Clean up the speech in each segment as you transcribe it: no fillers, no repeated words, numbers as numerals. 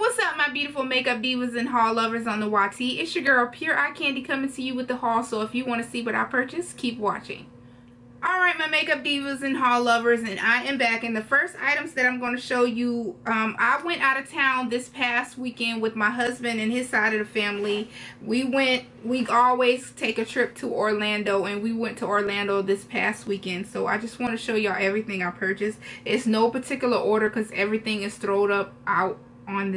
what's up, my beautiful makeup divas and haul lovers on the YT? It's your girl Pure Eye Candy coming to you with the haul, so if you want to see what I purchased, keep watching. Alright, my makeup divas and haul lovers, and I am back, and the first items that I'm going to show you, I went out of town this past weekend with my husband and his side of the family. We always take a trip to Orlando, and we went to Orlando this past weekend, so I just want to show y'all everything I purchased. It's no particular order because everything is thrown up out on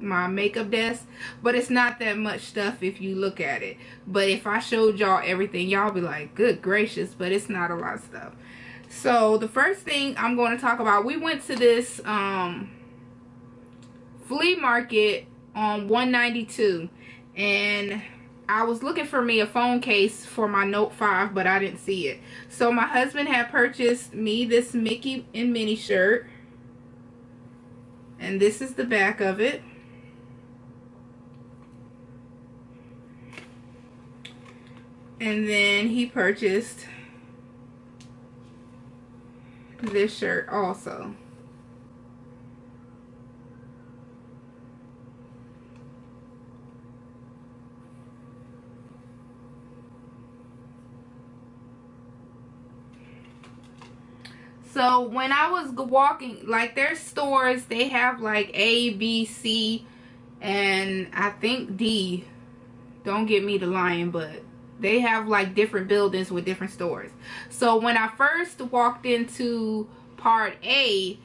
my makeup desk, but it's not that much stuff if you look at it. But if I showed y'all everything, y'all be like, good gracious, but it's not a lot of stuff. So the first thing I'm going to talk about, we went to this flea market on 192, and I was looking for me a phone case for my Note 5, but I didn't see it. So my husband had purchased me this Mickey and Minnie shirt, and this is the back of it. And then he purchased this shirt also. So when I was walking, like, their stores, they have like A, B, C, and I think D. Don't get me to lying, but they have like different buildings with different stores. So when I first walked into part A,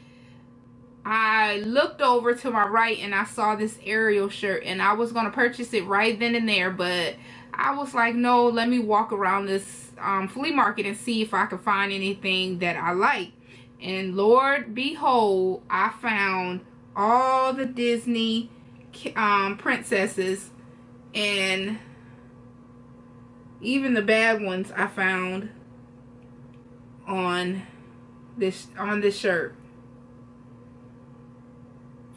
I looked over to my right and I saw this Ariel shirt, and I was going to purchase it right then and there, but I was like, no, let me walk around this flea market and see if I could find anything that I like. And Lord behold, I found all the Disney princesses, and even the bad ones I found on this shirt.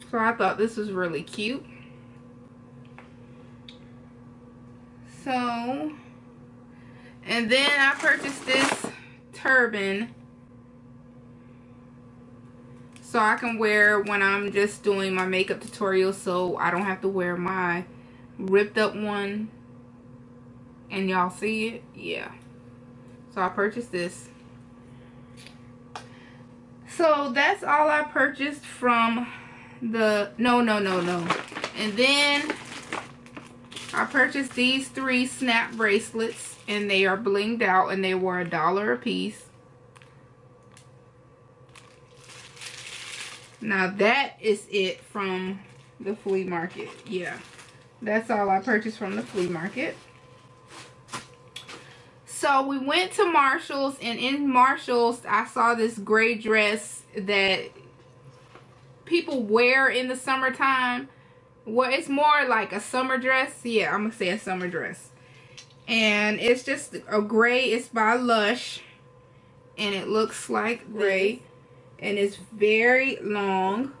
So I thought this was really cute. So, and then I purchased this turban so I can wear when I'm just doing my makeup tutorial, so I don't have to wear my ripped up one. And y'all see it? Yeah. So I purchased this. So that's all I purchased from the... No. And then I purchased these three snap bracelets, and they are blinged out, and they were $1 a piece. Now that is it from the flea market. Yeah. That's all I purchased from the flea market. So we went to Marshall's, and in Marshall's I saw this gray dress that people wear in the summertime. Well, it's more like a summer dress. Yeah, I'm gonna say a summer dress. And it's just a gray. It's by Lush, and it looks like gray, and it's very long.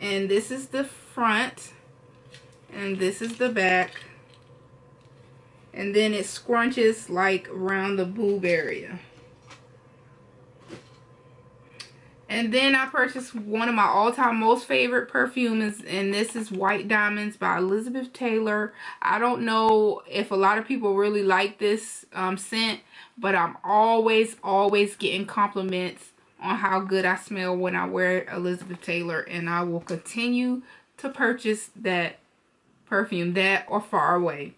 And this is the front, and this is the back. And then it scrunches like around the boob area. And then I purchased one of my all-time most favorite perfumes, and this is White Diamonds by Elizabeth Taylor. I don't know if a lot of people really like this scent, but I'm always getting compliments on how good I smell when I wear Elizabeth Taylor, and I will continue to purchase that perfume, that or Far Away.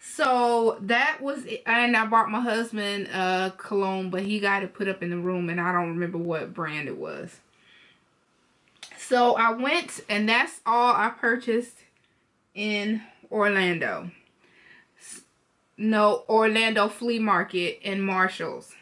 So that was it. And I bought my husband a cologne, but he got it put up in the room, and I don't remember what brand it was. So I went, and that's all I purchased in Orlando. No, Orlando Flea Market and Marshall's.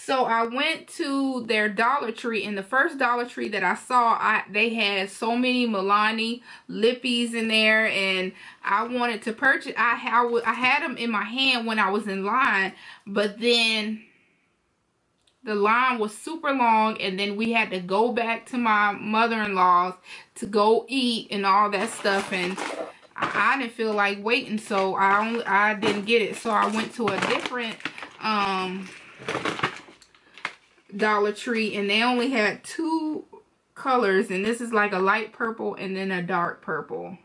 So I went to their Dollar Tree, and the first Dollar Tree that I saw, they had so many Milani lippies in there, and I wanted to purchase. I had them in my hand when I was in line, but then the line was super long, and then we had to go back to my mother-in-law's to go eat and all that stuff, and I didn't feel like waiting, so I didn't get it. So I went to a different Dollar Tree, and they only had two colors, and this is like a light purple and then a dark purple.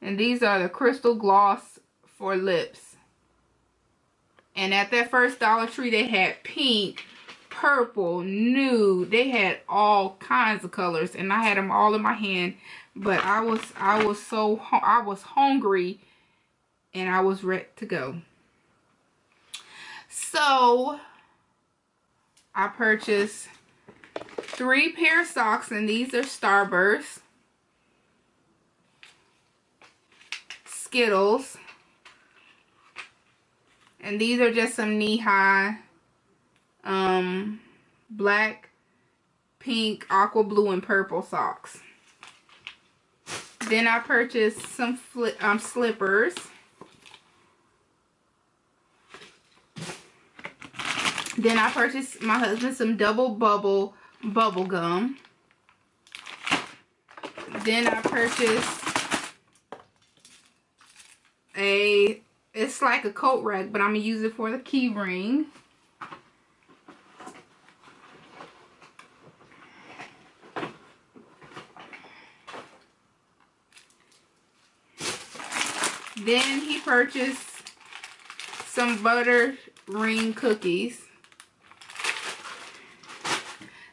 And these are the Crystal Gloss for lips. And at that first Dollar Tree, they had pink, purple, nude. They had all kinds of colors, and I had them all in my hand. But I was hungry, and I was ready to go. So I purchased 3 pair of socks, and these are Starburst, Skittles, and these are just some knee-high black, pink, aqua blue, and purple socks. Then I purchased some slippers. Then I purchased my husband some double bubble gum. Then I purchased it's like a coat rack, but I'm going to use it for the key ring. Then he purchased some butter ring cookies.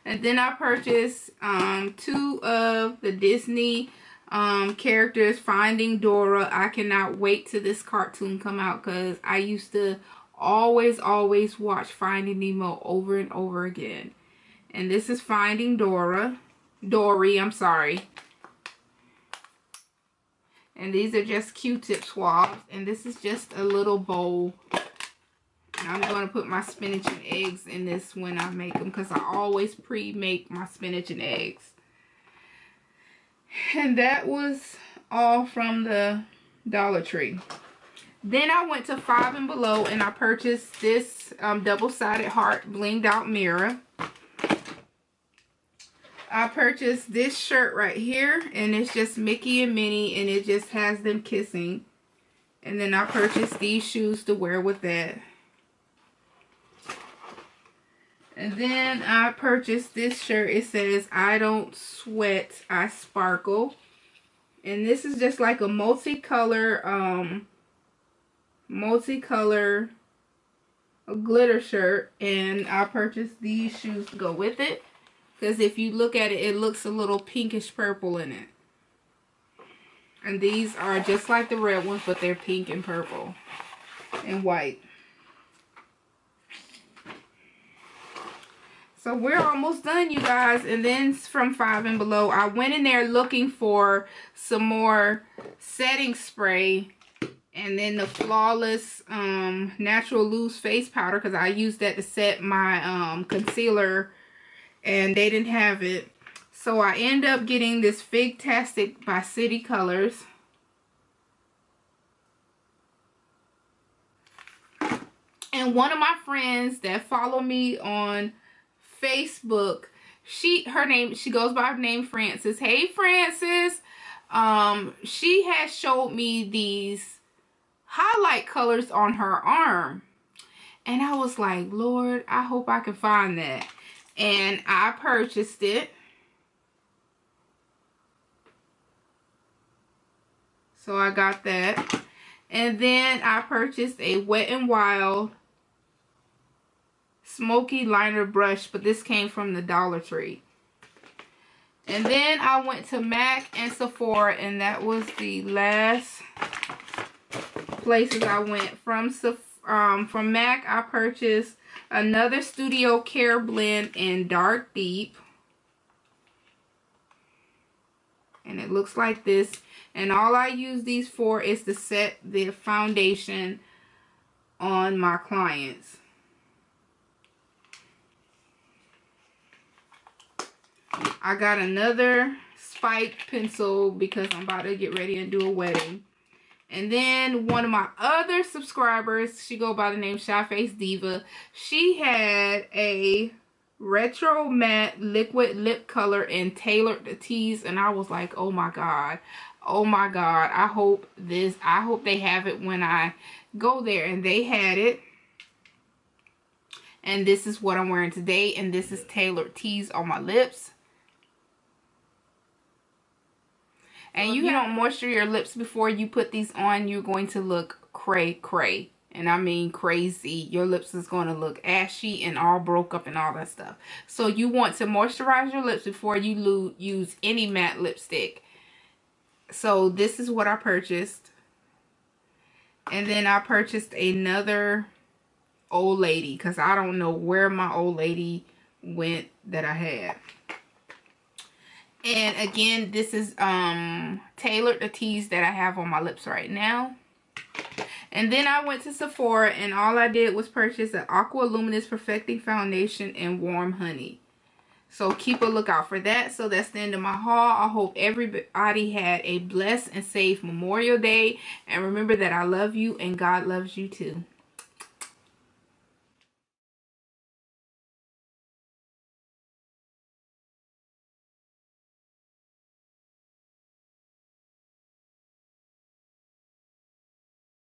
And then I purchased 2 of the Disney characters, Finding Dory. I cannot wait till this cartoon come out, because I used to always watch Finding Nemo over and over again. And this is Finding Dory, I'm sorry. And these are just Q-tip swabs, and this is just a little bowl. I'm going to put my spinach and eggs in this when I make them, because I always pre-make my spinach and eggs. And that was all from the Dollar Tree. Then I went to Five and Below, and I purchased this double-sided heart blinged out mirror. I purchased this shirt right here, and it's just Mickey and Minnie, and it just has them kissing. And then I purchased these shoes to wear with that. And then I purchased this shirt. It says, "I don't sweat, I sparkle." And this is just like a multicolor glitter shirt. And I purchased these shoes to go with it, because if you look at it, it looks a little pinkish purple in it. And these are just like the red ones, but they're pink and purple and white. So we're almost done, you guys. And then from Five and Below, I went in there looking for some more setting spray, and then the Flawless Natural Loose Face Powder, because I used that to set my concealer, and they didn't have it. So I end up getting this Fig-tastic by City Colors. And one of my friends that follow me on Facebook, she goes by her name Frances. Hey Frances, she has showed me these highlight colors on her arm, and I was like, Lord, I hope I can find that. And I purchased it. So I got that. And then I purchased a Wet n Wild smoky liner brush, but this came from the Dollar Tree. And then I went to MAC and Sephora, and that was the last places I went. From MAC, I purchased another Studio Care blend in Dark Deep, and it looks like this. And all I use these for is to set the foundation on my clients. I got another spiked pencil because I'm about to get ready and do a wedding. And then one of my other subscribers, she go by the name Shy Face Diva, she had a retro matte liquid lip color and Tailored the Tees, and I was like, oh my god, I hope they have it when I go there. And they had it. And this is what I'm wearing today, and this is Tailored Tees on my lips. and you don't moisturize your lips before you put these on, you're going to look cray. And I mean crazy. Your lips is going to look ashy and all broke up and all that stuff. So you want to moisturize your lips before you use any matte lipstick. So this is what I purchased. And then I purchased another old lady, because I don't know where my old lady went that I had. And again, this is tailored to tees that I have on my lips right now. And then I went to Sephora, and all I did was purchase an Aqua Luminous Perfecting Foundation and Warm Honey. So keep a lookout for that. So that's the end of my haul. I hope everybody had a blessed and safe Memorial Day. And remember that I love you and God loves you too.